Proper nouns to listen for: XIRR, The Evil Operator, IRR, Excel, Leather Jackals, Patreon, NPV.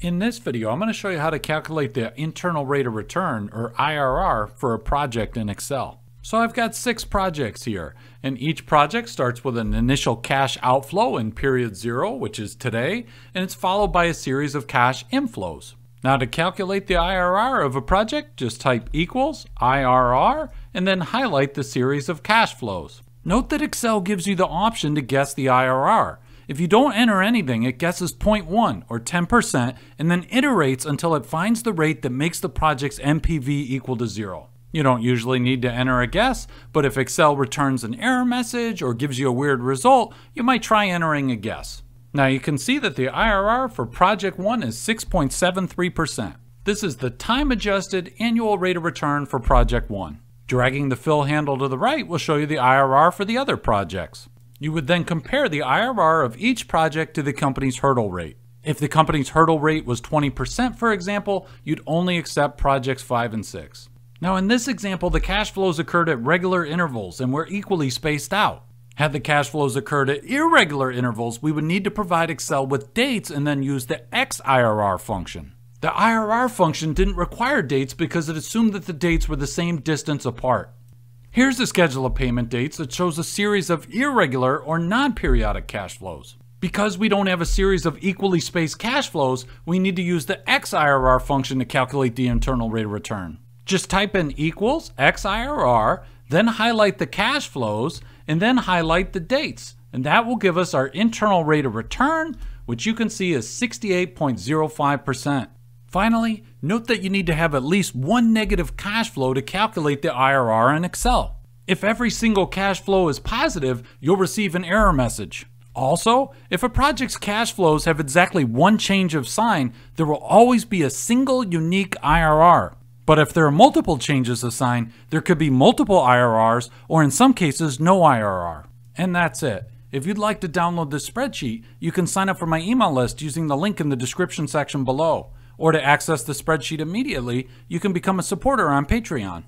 In this video, I'm going to show you how to calculate the internal rate of return, or IRR, for a project in Excel. So I've got 6 projects here, and each project starts with an initial cash outflow in period 0, which is today, and it's followed by a series of cash inflows. Now to calculate the IRR of a project, just type equals IRR and then highlight the series of cash flows. Note that Excel gives you the option to guess the IRR. If you don't enter anything, it guesses 0.1 or 10% and then iterates until it finds the rate that makes the project's NPV equal to 0. You don't usually need to enter a guess, but if Excel returns an error message or gives you a weird result, you might try entering a guess. Now you can see that the IRR for project 1 is 6.73%. This is the time-adjusted annual rate of return for project 1. Dragging the fill handle to the right will show you the IRR for the other projects. You would then compare the IRR of each project to the company's hurdle rate. If the company's hurdle rate was 20%, for example, you'd only accept projects 5 and 6. Now in this example, the cash flows occurred at regular intervals and were equally spaced out. Had the cash flows occurred at irregular intervals, we would need to provide Excel with dates and then use the XIRR function. The IRR function didn't require dates because it assumed that the dates were the same distance apart. Here's a schedule of payment dates that shows a series of irregular or non-periodic cash flows. Because we don't have a series of equally spaced cash flows, we need to use the XIRR function to calculate the internal rate of return. Just type in equals XIRR, then highlight the cash flows, and then highlight the dates. And that will give us our internal rate of return, which you can see is 68.05%. Finally, note that you need to have at least one negative cash flow to calculate the IRR in Excel. If every single cash flow is positive, you'll receive an error message. Also, if a project's cash flows have exactly one change of sign, there will always be a single unique IRR. But if there are multiple changes of sign, there could be multiple IRRs, or in some cases, no IRR. And that's it. If you'd like to download this spreadsheet, you can sign up for my email list using the link in the description section below. Or to access the spreadsheet immediately, you can become a supporter on Patreon.